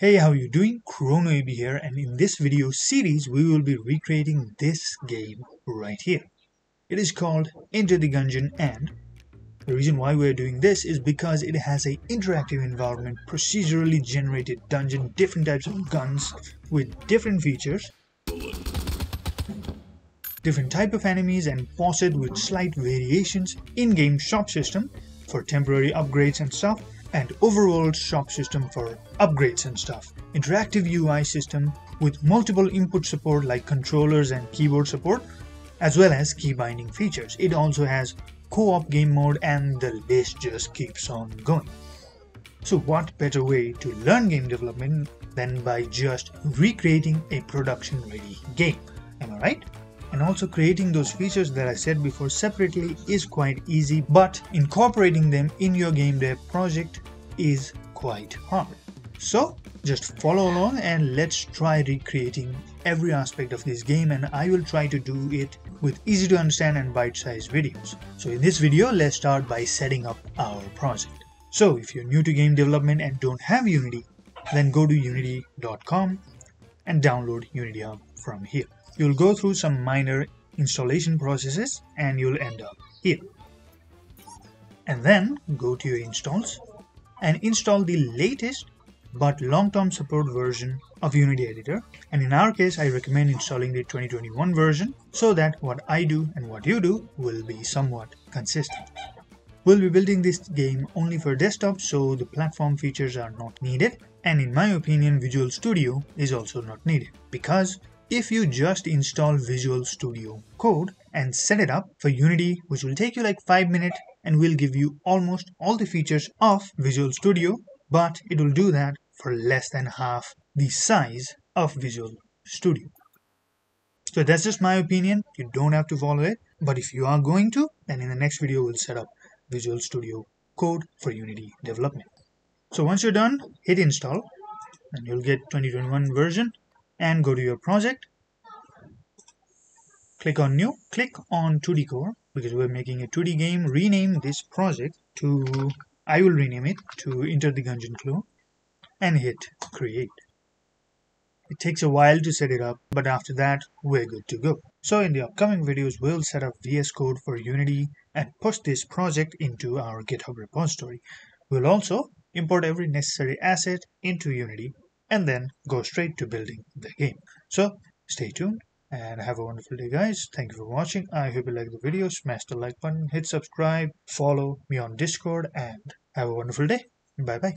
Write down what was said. Hey, how you doing? ChronoABI here, and in this video series we will be recreating this game right here. It is called Enter the Gungeon, and the reason why we are doing this is because it has an interactive environment, procedurally generated dungeon, different types of guns with different features, different type of enemies and bosses with slight variations, in-game shop system for temporary upgrades and stuff, and overall shop system for upgrades and stuff. Interactive UI system with multiple input support like controllers and keyboard support, as well as key binding features. It also has co-op game mode, and the list just keeps on going. So what better way to learn game development than by just recreating a production ready game, am I right? And also creating those features that I said before separately is quite easy, but incorporating them in your game dev project is quite hard. So just follow along and let's try recreating every aspect of this game, and I will try to do it with easy to understand and bite-sized videos. So in this video, let's start by setting up our project. So if you're new to game development and don't have Unity, then go to unity.com and download Unity Hub from here. You'll go through some minor installation processes and you'll end up here. And then go to your installs and install the latest but long-term support version of Unity Editor. And in our case, I recommend installing the 2021 version so that what I do and what you do will be somewhat consistent. We'll be building this game only for desktop, so the platform features are not needed. And in my opinion, Visual Studio is also not needed, because if you just install Visual Studio Code and set it up for Unity, which will take you like 5 minutes and will give you almost all the features of Visual Studio, but it will do that for less than half the size of Visual Studio. So that's just my opinion. You don't have to follow it, but if you are going to, then in the next video we'll set up Visual Studio Code for Unity development. So once you're done, hit install and you'll get 2021 version. And go to your project, click on new, click on 2D core, because we're making a 2D game. Rename this project to, I will rename it to Enter the Gungeon clone, and hit create. It takes a while to set it up, but after that we're good to go. So in the upcoming videos we'll set up VS Code for Unity and push this project into our GitHub repository. We'll also import every necessary asset into Unity and then go straight to building the game. So stay tuned and have a wonderful day, guys. Thank you for watching. I hope you like the video. Smash the like button, hit subscribe, follow me on Discord, and have a wonderful day. Bye bye.